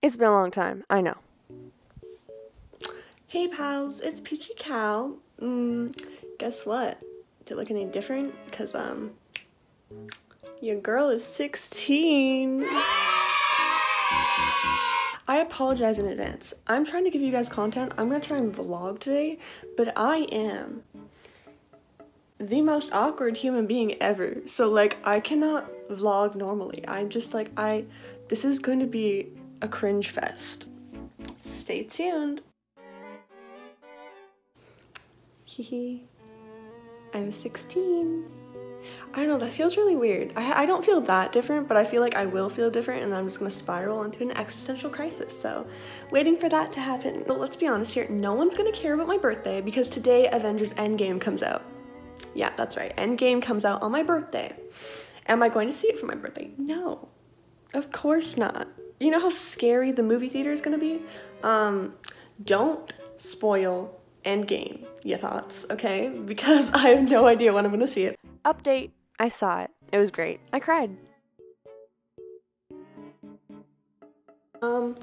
It's been a long time, I know. Hey pals, it's Peachy Cow. Guess what? Did it look any different? Cause your girl is 16. I apologize in advance. I'm trying to give you guys content. I'm gonna try and vlog today, but I am the most awkward human being ever. So like, I cannot vlog normally. I'm just like, this is going to be a cringe fest. Stay tuned. Hehe. I'm 16. I don't know, that feels really weird. I don't feel that different, but I feel like I will feel different and I'm just gonna spiral into an existential crisis, so waiting for that to happen. But let's be honest here, no one's gonna care about my birthday because today Avengers Endgame comes out. Yeah, that's right, Endgame comes out on my birthday. Am I going to see it for my birthday? No, of course not. You know how scary the movie theater is gonna be? Don't spoil Endgame, your thoughts, okay? Because I have no idea when I'm gonna see it. Update, I saw it. It was great. I cried. Well,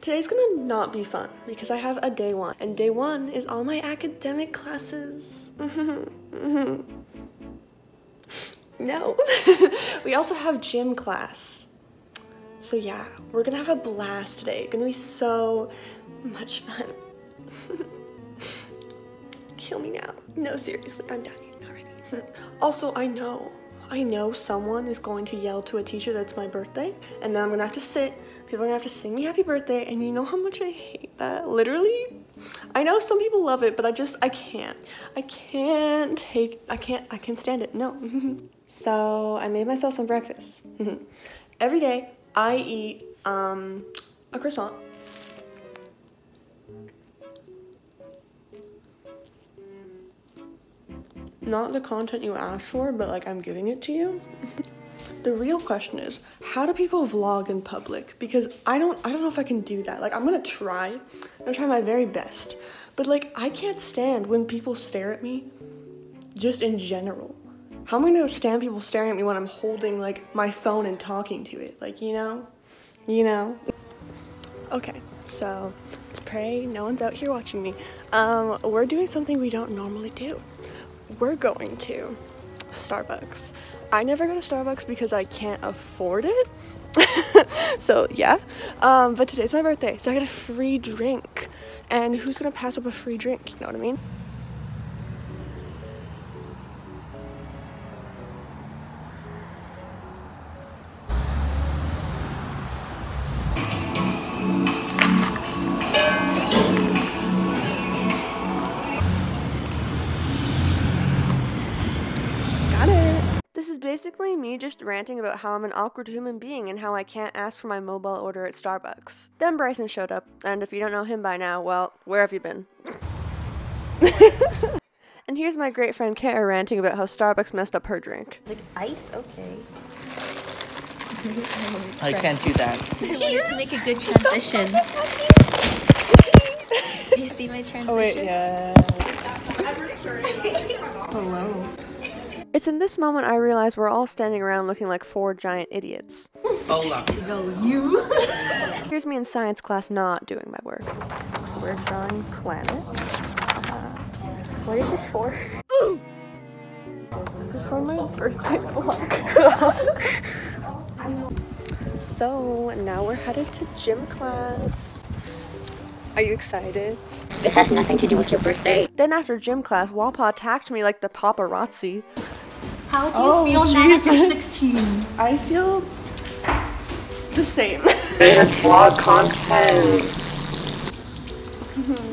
today's gonna not be fun because I have a day one, and day one is all my academic classes. No. We also have gym class. So yeah, we're gonna have a blast today. It's gonna be so much fun. Kill me now. No, seriously, I'm dying already. Also, I know someone is going to yell to a teacher that's my birthday, and then I'm gonna have to sit, people are gonna have to sing me happy birthday, and you know how much I hate that, literally? I know some people love it, but I can't stand it, no. So I made myself some breakfast. Every day, I eat a croissant. Not the content you asked for, but like I'm giving it to you. The real question is, how do people vlog in public? Because I don't know if I can do that. Like I'm gonna try my very best. But like I can't stand when people stare at me, just in general. How am I gonna stand people staring at me when I'm holding like my phone and talking to it? Like, you know? Okay, so let's pray no one's out here watching me. We're doing something we don't normally do. We're going to Starbucks. I never go to Starbucks because I can't afford it. So yeah, but today's my birthday, so I got a free drink. And who's gonna pass up a free drink, you know what I mean? Basically me just ranting about how I'm an awkward human being and how I can't ask for my mobile order at Starbucks. Then Bryson showed up, and if you don't know him by now, well, where have you been? And here's my great friend Kara ranting about how Starbucks messed up her drink. It's like ice? Okay. I can't do that. Cheers. I wanted to make a good transition. Do you see my transition? Oh wait, yeah. Hello. It's in this moment I realize we're all standing around looking like four giant idiots. Hola. No, you. Here's me in science class not doing my work. We're drawing planets. What is this for? Ooh. This is for my birthday vlog. So now we're headed to gym class. Are you excited? This has nothing to do with your birthday. Then after gym class, Walpaw attacked me like the paparazzi. How do you feel now that you're 16? I feel the same. It's vlog content.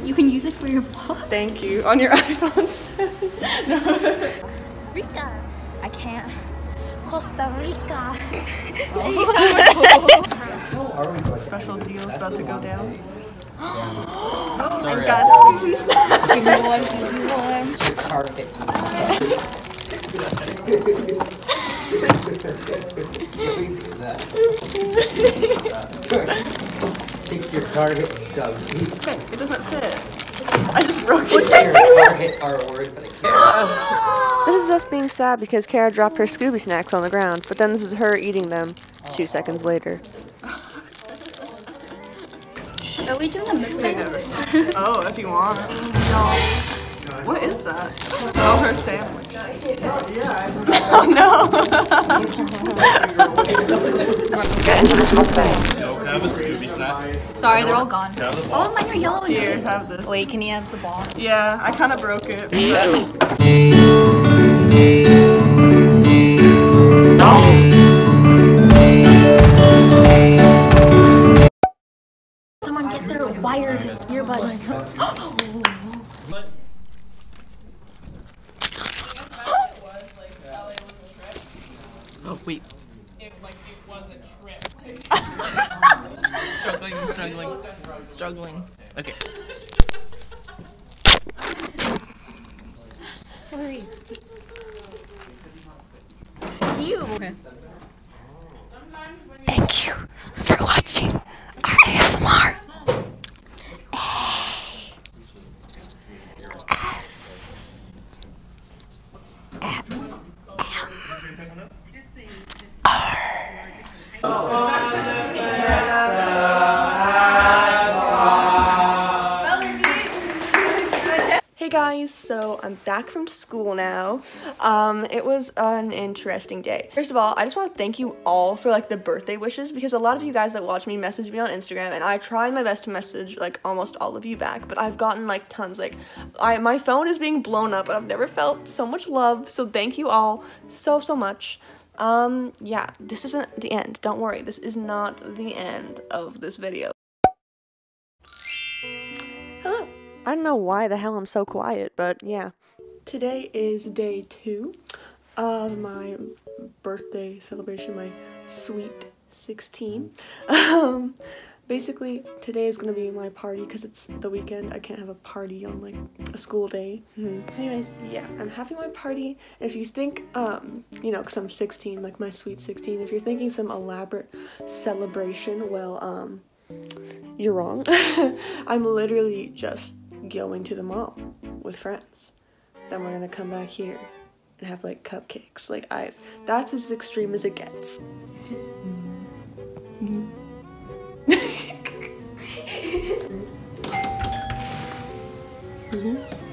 You can use it for your vlog. Thank you. On your iPhones. No. Rica. I can't. Costa Rica. Oh. Special deal's about to go down. Oh my god, Scooby Snacks! Give me one, give me one. It's your carpet. Take your target, dog. Okay, it doesn't fit. I just broke it. Target our word, but it can't. This is us being sad because Kara dropped her Scooby Snacks on the ground, but then this is her eating them 2 seconds later. Are we doing a mukbang? Oh, if you want. No. What is that? Oh, her sandwich. Oh no! Get into this mukbang. Yo, can I have a Scooby snack? Sorry, they're all gone. All of mine are yellow. Here, have this. Wait, can you have the ball? Yeah, I kind of broke it. Someone get their wired earbuds. What? Oh, wait. It, like, it was a trip. Struggling. Okay. Where are you? Okay. Thank you for watching our ASMR. So I'm back from school now. It was an interesting day. First of all, I just want to thank you all for like the birthday wishes, because a lot of you guys that watch me message me on Instagram, and I try my best to message like almost all of you back, but I've gotten like tons. Like my phone is being blown up, and I've never felt so much love, so thank you all so much. Yeah, this isn't the end. Don't worry, this is not the end of this video. Hello. I don't know why the hell I'm so quiet, but yeah. Today is day 2 of my birthday celebration, my sweet 16. Basically, today is gonna be my party because it's the weekend. I can't have a party on like a school day. Anyways, yeah, I'm having my party. If you think, you know, because I'm 16, like my sweet 16, if you're thinking some elaborate celebration, well, you're wrong. I'm literally just going to the mall with friends, then we're gonna come back here and have like cupcakes. Like that's as extreme as it gets. It's just it's just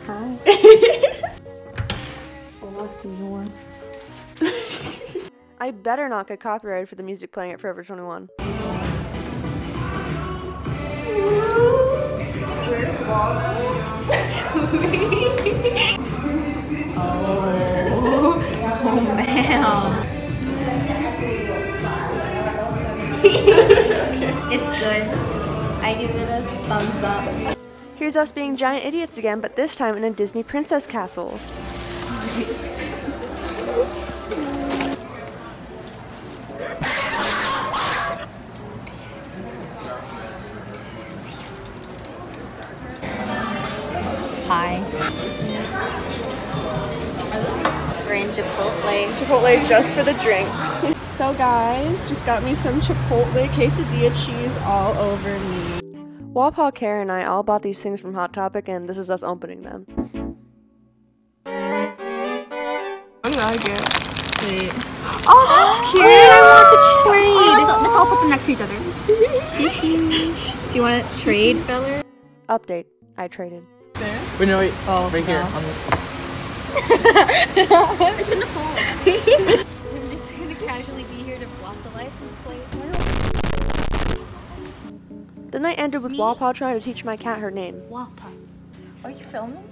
hi. Hola, senor. I better not get copyrighted for the music playing at Forever 21. Where's Walpaw? Oh man. It's good. I give it a thumbs up. Here's us being giant idiots again, but this time in a Disney princess castle. We're in Chipotle. Chipotle just for the drinks. So guys, just got me some Chipotle quesadilla cheese all over me. Walpaw, Kara, and I all bought these things from Hot Topic, and this is us opening them. I like it. Wait. Oh, that's cute! Wait, I want to trade! Oh, let's all put them next to each other. Do you want to trade, feller? Update. I traded. There? Wait, no, wait. Oh, right here. No. It's gonna fall. I'm just gonna casually be here to block the license plate. The night ended with Walpaw trying to teach my cat her name. Walpaw. Are you filming?